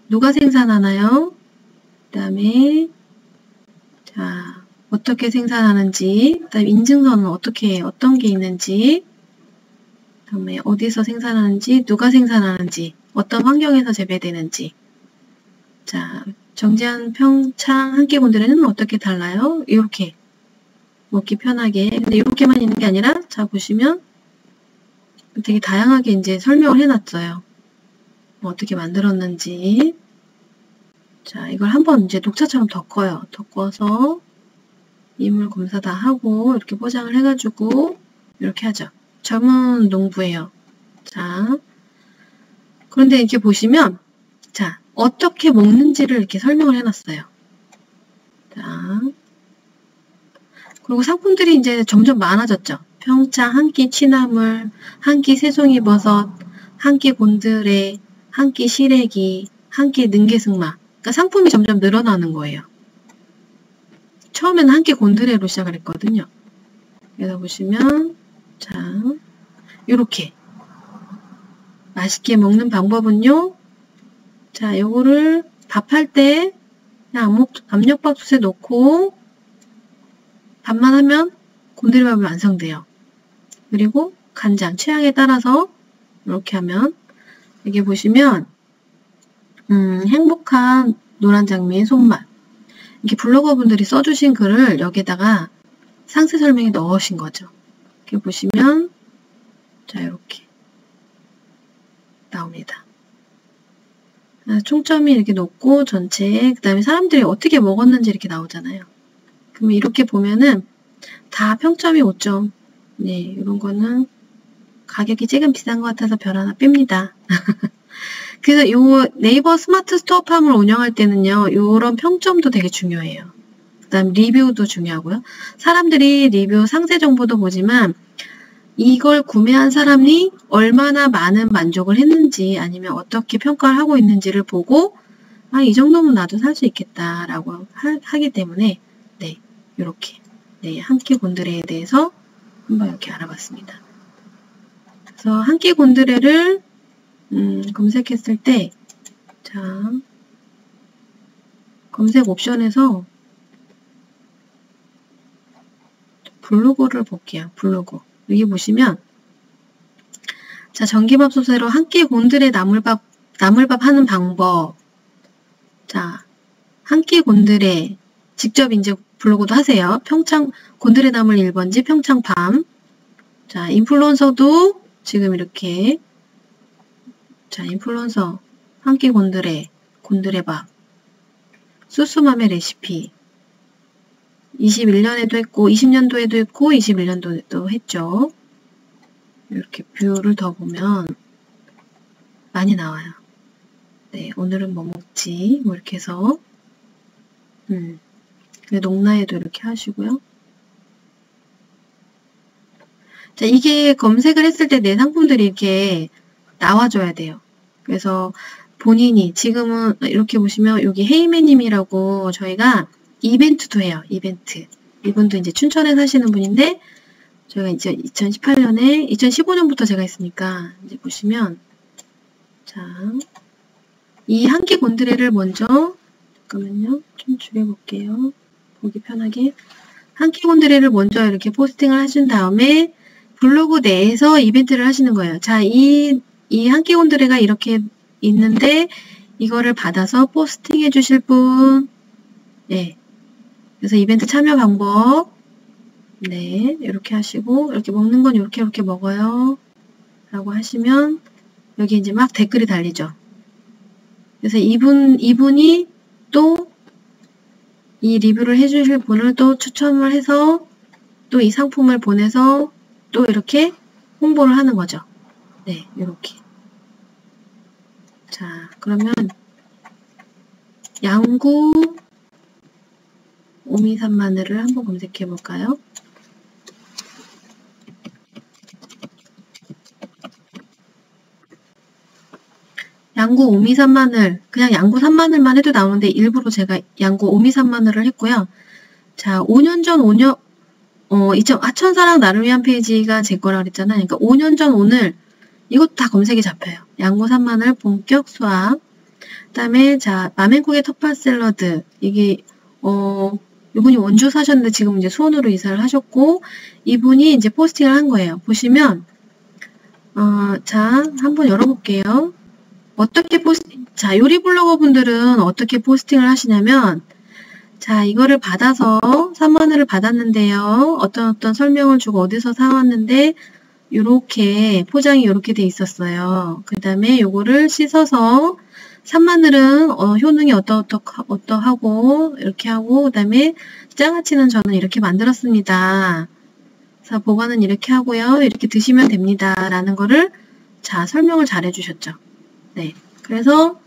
누가 생산하나요? 그 다음에 자, 어떻게 생산하는지, 그 다음에 인증서는 어떻게, 어떤 게 있는지, 그 다음에 어디서 생산하는지, 누가 생산하는지, 어떤 환경에서 재배되는지. 자, 정제한 평창 한 끼 곤드레는 어떻게 달라요? 이렇게 먹기 편하게. 근데 이렇게만 있는 게 아니라 자, 보시면 되게 다양하게 이제 설명을 해놨어요. 뭐 어떻게 만들었는지. 자, 이걸 한번 이제 녹차처럼 덮어요. 덮어서 이물 검사 다 하고 이렇게 포장을 해가지고 이렇게 하죠. 전문 농부예요. 자, 그런데 이렇게 보시면 자, 어떻게 먹는지를 이렇게 설명을 해놨어요. 자, 그리고 상품들이 이제 점점 많아졌죠. 평창 한 끼 취나물, 한 끼 새송이버섯, 한 끼 곤드레, 한 끼 시래기, 한 끼 능계승마. 그러니까 상품이 점점 늘어나는 거예요. 처음에는 한 끼 곤드레로 시작을 했거든요. 여기서 보시면 자, 요렇게 맛있게 먹는 방법은요. 자, 요거를 밥할 때 그냥 압력밥솥에 넣고 밥만 하면 곤드레밥이 완성돼요. 그리고 간장, 취향에 따라서 이렇게 하면 여기 보시면 음, 행복한 노란 장미의 손맛. 이렇게 블로거분들이 써주신 글을 여기다가 상세 설명에 넣으신 거죠. 이렇게 보시면 자, 이렇게 나옵니다. 총점이 이렇게 높고 전체에 그 다음에 사람들이 어떻게 먹었는지 이렇게 나오잖아요. 그러면 이렇게 보면은 다 평점이 오 점. 네, 이런 거는 가격이 조금 비싼 것 같아서 별 하나 뺍니다. 그래서 요 네이버 스마트 스토어 팜을 운영할 때는요, 요런 평점도 되게 중요해요. 그 다음 리뷰도 중요하고요. 사람들이 리뷰 상세 정보도 보지만 이걸 구매한 사람이 얼마나 많은 만족을 했는지 아니면 어떻게 평가를 하고 있는지를 보고 아, 이 정도면 나도 살 수 있겠다라고 하, 하기 때문에 네, 요렇게 네, 한 끼 곤드레에 대해서 한번 이렇게 알아봤습니다. 그래서 한 끼 곤드레를 음, 검색했을 때 자, 검색 옵션에서 블로그를 볼게요. 블로그 여기 보시면 자, 전기밥솥으로 한 끼 곤드레 나물밥 나물밥 하는 방법. 자, 한 끼 곤드레 직접 이제 블로그도 하세요. 평창 곤드레 나물 일 번지 평창 밤. 자, 인플루언서도 지금 이렇게 자, 인플루언서 한 끼 곤드레 곤드레밥 쑤쑤맘의 레시피. 이십일 년에도 했고 이십 년도에도 했고 이십일 년도에도 했죠. 이렇게 뷰를 더 보면 많이 나와요. 네, 오늘은 뭐 먹지? 뭐 이렇게 해서 음, 농라에도 이렇게 하시고요. 자, 이게 검색을 했을 때 내 상품들이 이렇게 나와줘야 돼요. 그래서 본인이 지금은 이렇게 보시면 여기 헤이맨님이라고 저희가 이벤트도 해요. 이벤트. 이분도 이제 춘천에 사시는 분인데 저희가 이제 이천십팔 년에 이천십오 년부터 제가 했으니까 이제 보시면 자, 이 한 끼 곤드레를 먼저 잠깐만요. 좀 줄여볼게요. 보기 편하게. 한 끼 곤드레를 먼저 이렇게 포스팅을 하신 다음에 블로그 내에서 이벤트를 하시는 거예요. 자, 이, 이 한 끼 곤드레가 이렇게 있는데 이거를 받아서 포스팅 해주실 분. 예. 그래서 이벤트 참여 방법, 네, 이렇게 하시고 이렇게 먹는 건 이렇게 이렇게 먹어요 라고 하시면 여기 이제 막 댓글이 달리죠. 그래서 이분, 이분이 또 이 리뷰를 해주실 분을 또 추첨을 해서 또 이 상품을 보내서 또 이렇게 홍보를 하는 거죠. 네, 이렇게. 자, 그러면 양구 오미산 마늘을 한번 검색해 볼까요? 양구 오미산 마늘, 그냥 양구 산마늘만 해도 나오는데 일부러 제가 양구 오미산 마늘을 했고요. 자, 오 년 전 오 년 어, 이천 하천사랑 나를 위한 페이지가 제 거라고 그랬잖아요. 그러니까 오 년 전 오늘 이것도 다 검색이 잡혀요. 양구 산마늘 본격 수확. 그다음에 자, 마멘국의 텃밭 샐러드. 이게 어, 이분이 원주 사셨는데 지금 이제 수원으로 이사를 하셨고 이분이 이제 포스팅을 한 거예요. 보시면 어, 자, 한번 열어볼게요. 어떻게 포스팅? 자, 요리 블로거 분들은 어떻게 포스팅을 하시냐면, 자, 이거를 받아서 산마늘을 받았는데요. 어떤 어떤 설명을 주고 어디서 사왔는데 요렇게 포장이 요렇게 돼 있었어요. 그 다음에 요거를 씻어서 산마늘은 어, 효능이 어떠어떠 어떠하고 이렇게 하고, 그 다음에 장아찌는 저는 이렇게 만들었습니다. 그래서 보관은 이렇게 하고요. 이렇게 드시면 됩니다. 라는 거를 자, 설명을 잘 해주셨죠. 네, 그래서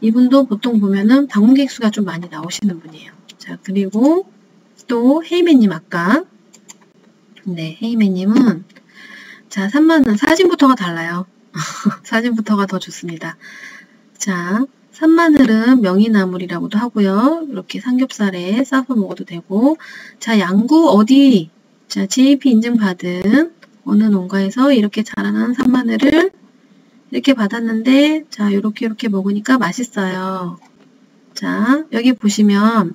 이분도 보통 보면은 방문객 수가 좀 많이 나오시는 분이에요. 자, 그리고 또 헤이맨님 아까 네, 헤이맨님은 자, 산마늘 사진부터가 달라요. 사진부터가 더 좋습니다. 자, 산마늘은 명이나물이라고도 하고요. 이렇게 삼겹살에 싸서 먹어도 되고, 자, 양구 어디, 자, 지에이피 인증 받은 어느 농가에서 이렇게 자라는 산마늘을 이렇게 받았는데, 자, 요렇게 요렇게 먹으니까 맛있어요. 자, 여기 보시면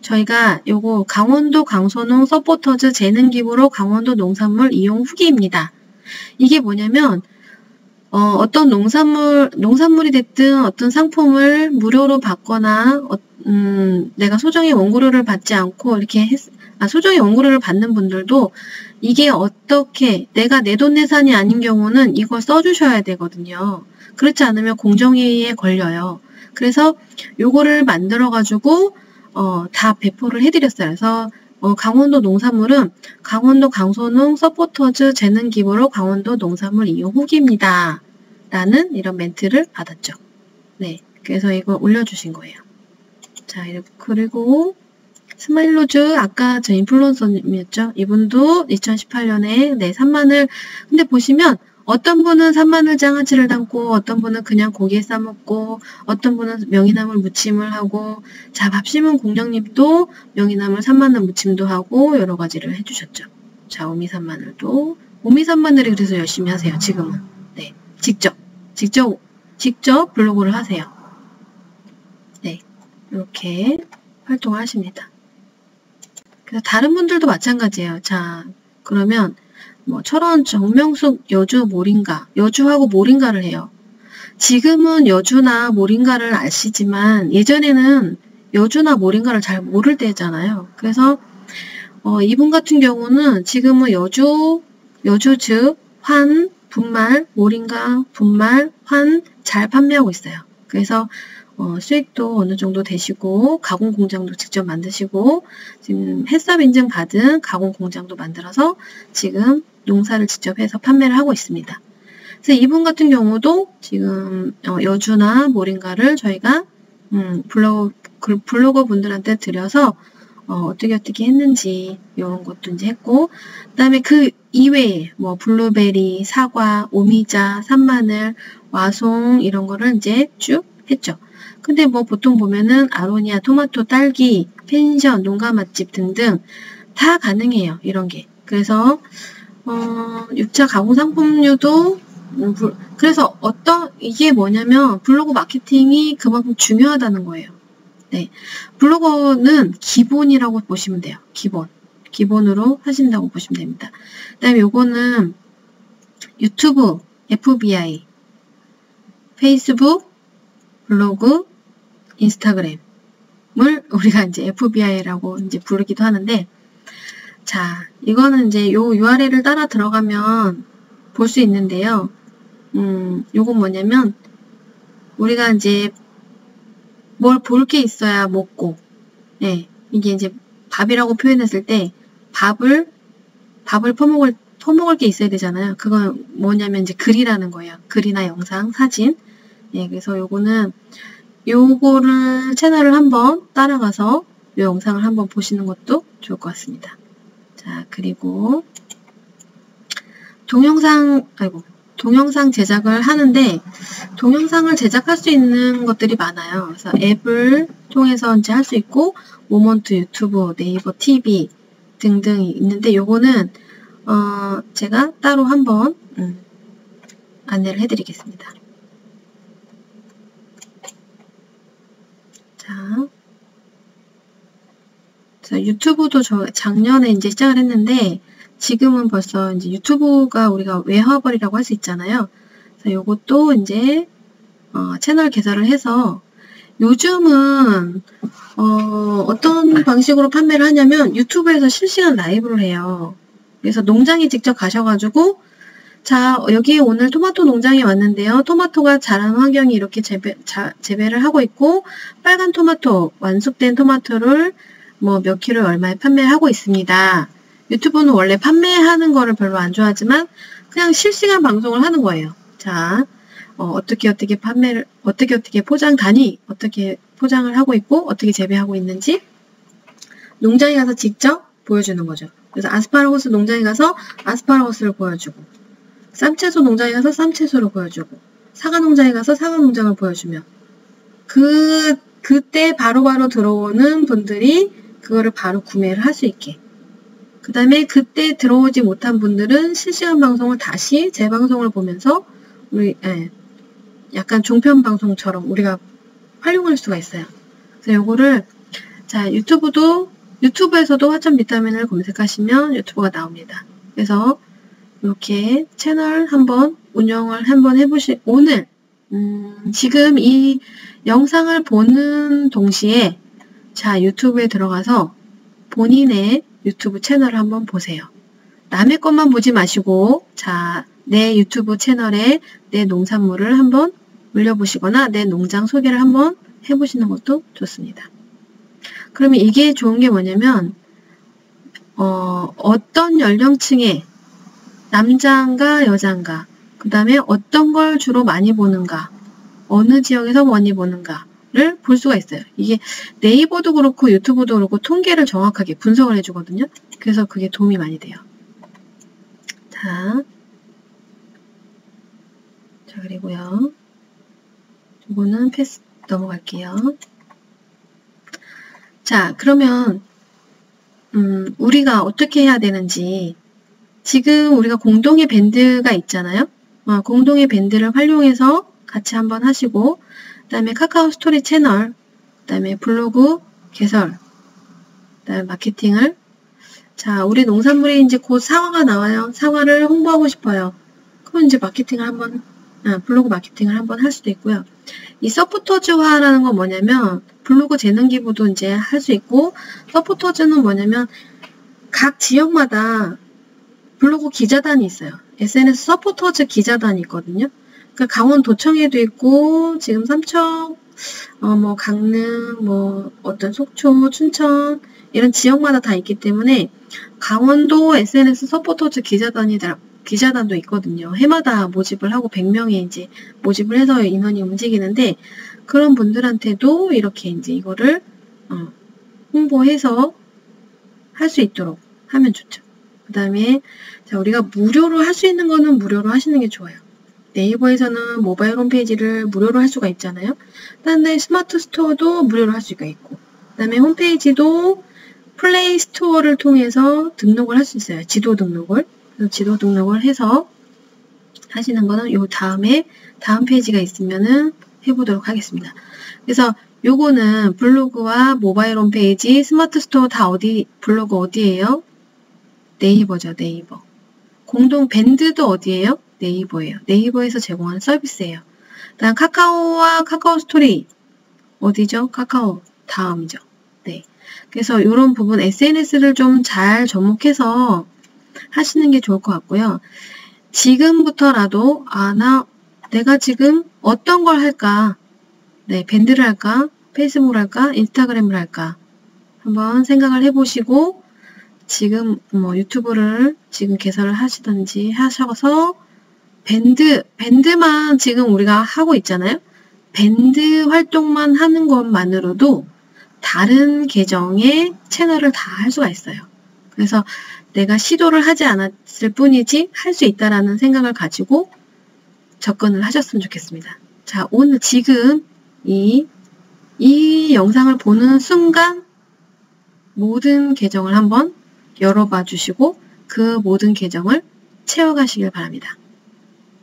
저희가 요거 강원도 강소농 서포터즈 재능기부로 강원도 농산물 이용 후기입니다. 이게 뭐냐면 어, 어떤 농산물 농산물이 됐든 어떤 상품을 무료로 받거나 어, 음, 내가 소정의 원고료를 받지 않고 이렇게 했, 아, 소정의 원고료를 받는 분들도 이게 어떻게 내가 내 돈 내산이 아닌 경우는 이걸 써주셔야 되거든요. 그렇지 않으면 공정위에 걸려요. 그래서 요거를 만들어 가지고 어, 다 배포를 해드렸어요. 그래서 어, 강원도 농산물은 강원도 강소농 서포터즈 재능기부로 강원도 농산물 이용 후기입니다. 라는 이런 멘트를 받았죠. 네, 그래서 이거 올려주신 거예요. 자, 그리고 스마일로즈 아까 저 인플루언서님이었죠. 이분도 이천십팔 년에 네, 산마늘. 근데 보시면 어떤 분은 산마늘 장아찌를 담고 어떤 분은 그냥 고기에 싸먹고 어떤 분은 명이나물 무침을 하고, 자, 밥 심은 공장님도 명이나물 산마늘 무침도 하고 여러가지를 해주셨죠. 자, 오미산마늘도 오미산마늘이 그래서 열심히 하세요. 지금은 네, 직접 직접 직접 블로그를 하세요. 네, 이렇게 활동을 하십니다. 그래서 다른 분들도 마찬가지예요. 자, 그러면 뭐 철원 정명숙 여주 모링가, 여주하고 모링가를 해요. 지금은 여주나 모링가를 아시지만 예전에는 여주나 모링가를 잘 모를 때잖아요. 그래서 어, 이분 같은 경우는 지금은 여주, 여주 즙, 환, 분말, 모링가, 분말, 환 잘 판매하고 있어요. 그래서 어, 수익도 어느 정도 되시고 가공 공장도 직접 만드시고 지금 햇삽 인증 받은 가공 공장도 만들어서 지금 농사를 직접 해서 판매를 하고 있습니다. 그래서 이분 같은 경우도 지금 어, 여주나 모링가를 저희가 음, 블로그, 블로거 분들한테 드려서 어, 어떻게 어떻게 했는지 이런 것도 이제 했고, 그다음에 그 이외에 뭐 블루베리, 사과, 오미자, 산마늘, 와송 이런 거를 이제 쭉 했죠. 근데 뭐 보통 보면은 아로니아, 토마토, 딸기, 펜션, 농가 맛집 등등 다 가능해요. 이런 게. 그래서 어, 육 차 가공 상품류도 음, 불, 그래서 어떤 이게 뭐냐면 블로그 마케팅이 그만큼 중요하다는 거예요. 네, 블로거는 기본이라고 보시면 돼요. 기본. 기본으로 하신다고 보시면 됩니다. 그 다음에 요거는 유튜브, 에프비아이, 페이스북, 블로그, 인스타그램을 우리가 이제 에프비아이라고 이제 부르기도 하는데, 자, 이거는 이제 요 유알엘을 따라 들어가면 볼 수 있는데요. 음, 요건 뭐냐면, 우리가 이제 뭘 볼 게 있어야 먹고, 예, 이게 이제 밥이라고 표현했을 때, 밥을, 밥을 퍼먹을, 퍼먹을 게 있어야 되잖아요. 그건 뭐냐면 이제 글이라는 거예요. 글이나 영상, 사진. 예, 그래서 요거는, 요거를, 채널을 한번 따라가서 요 영상을 한번 보시는 것도 좋을 것 같습니다. 자, 그리고, 동영상, 아이고, 동영상 제작을 하는데, 동영상을 제작할 수 있는 것들이 많아요. 그래서 앱을 통해서 이제 할 수 있고, 모먼트, 유튜브, 네이버, 티비 등등이 있는데, 요거는, 어, 제가 따로 한번, 음, 안내를 해드리겠습니다. 자. 자, 유튜브도 저 작년에 이제 시작을 했는데, 지금은 벌써 이제 유튜브가 우리가 웨어버리라고 할 수 있잖아요. 그래서 요것도 이제, 어, 채널 개설을 해서, 요즘은, 어, 어떤 방식으로 판매를 하냐면, 유튜브에서 실시간 라이브를 해요. 그래서 농장에 직접 가셔가지고, 자, 여기 오늘 토마토 농장에 왔는데요. 토마토가 자란 환경이 이렇게 재배, 자, 재배를 하고 있고, 빨간 토마토, 완숙된 토마토를 뭐 몇 킬로 얼마에 판매하고 있습니다. 유튜브는 원래 판매하는 거를 별로 안 좋아하지만 그냥 실시간 방송을 하는 거예요. 자, 어, 어떻게 어떻게 판매를 어떻게 어떻게 포장 단위 어떻게 포장을 하고 있고 어떻게 재배하고 있는지 농장에 가서 직접 보여주는 거죠. 그래서 아스파라거스 농장에 가서 아스파라거스를 보여주고 쌈채소 농장에 가서 쌈채소를 보여주고 사과 농장에 가서 사과 농장을 보여주며 그 그때 바로바로 바로 들어오는 분들이 그거를 바로 구매를 할 수 있게. 그 다음에 그때 들어오지 못한 분들은 실시간 방송을 다시 재방송을 보면서 우리 예, 약간 종편 방송처럼 우리가 활용할 수가 있어요. 그래서 요거를 자 유튜브도 유튜브에서도 화천 비타민을 검색하시면 유튜브가 나옵니다. 그래서 이렇게 채널 한번 운영을 한번 해보시 오늘 음, 지금 이 영상을 보는 동시에 자 유튜브에 들어가서 본인의 유튜브 채널을 한번 보세요. 남의 것만 보지 마시고 자 내 유튜브 채널에 내 농산물을 한번 올려보시거나 내 농장 소개를 한번 해보시는 것도 좋습니다. 그러면 이게 좋은 게 뭐냐면 어, 어떤 연령층에 남자인가 여자인가 그 다음에 어떤 걸 주로 많이 보는가 어느 지역에서 많이 보는가를 볼 수가 있어요. 이게 네이버도 그렇고 유튜브도 그렇고 통계를 정확하게 분석을 해주거든요. 그래서 그게 도움이 많이 돼요. 자, 자 그리고요. 이거는 패스 넘어갈게요. 자, 그러면 음, 우리가 어떻게 해야 되는지 지금 우리가 공동의 밴드가 있잖아요. 어, 공동의 밴드를 활용해서 같이 한번 하시고 그 다음에 카카오 스토리 채널 그 다음에 블로그 개설 그 다음에 마케팅을 자 우리 농산물이 이제 곧 사과가 나와요. 사과를 홍보하고 싶어요. 그럼 이제 마케팅을 한번 아, 블로그 마케팅을 한번 할 수도 있고요. 이 서포터즈화라는 건 뭐냐면 블로그 재능 기부도 이제 할 수 있고 서포터즈는 뭐냐면 각 지역마다 블로그 기자단이 있어요. 에스엔에스 서포터즈 기자단이 있거든요. 그 강원도청에도 있고 지금 삼척, 어 뭐 강릉, 뭐 어떤 속초, 춘천 이런 지역마다 다 있기 때문에 강원도 에스엔에스 서포터즈 기자단이 기자단도 있거든요. 해마다 모집을 하고 백 명이 이제 모집을 해서 인원이 움직이는데 그런 분들한테도 이렇게 이제 이거를 어 홍보해서 할 수 있도록 하면 좋죠. 그 다음에 자 우리가 무료로 할 수 있는 거는 무료로 하시는 게 좋아요. 네이버에서는 모바일 홈페이지를 무료로 할 수가 있잖아요. 그다음에 스마트 스토어도 무료로 할 수가 있고 그 다음에 홈페이지도 플레이 스토어를 통해서 등록을 할 수 있어요. 지도 등록을. 그래서 지도 등록을 해서 하시는 거는 요 다음에 다음 페이지가 있으면은 해보도록 하겠습니다. 그래서 요거는 블로그와 모바일 홈페이지, 스마트 스토어 다 어디, 블로그 어디예요? 네이버죠. 네이버. 공동 밴드도 어디예요? 네이버예요. 네이버에서 제공하는 서비스예요. 그다음 카카오와 카카오 스토리 어디죠? 카카오 다음이죠. 네. 그래서 이런 부분 에스엔에스를 좀 잘 접목해서 하시는 게 좋을 것 같고요. 지금부터라도 아, 나 내가 지금 어떤 걸 할까? 네, 밴드를 할까? 페이스북을 할까? 인스타그램을 할까? 한번 생각을 해보시고 지금 뭐 유튜브를 지금 개설을 하시든지 하셔서 밴드, 밴드만 지금 우리가 하고 있잖아요. 밴드 활동만 하는 것만으로도 다른 계정의 채널을 다 할 수가 있어요. 그래서 내가 시도를 하지 않았을 뿐이지 할 수 있다라는 생각을 가지고 접근을 하셨으면 좋겠습니다. 자, 오늘 지금 이, 이 영상을 보는 순간 모든 계정을 한번 열어봐 주시고 그 모든 계정을 채워가시길 바랍니다.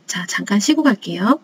자, 잠깐 쉬고 갈게요.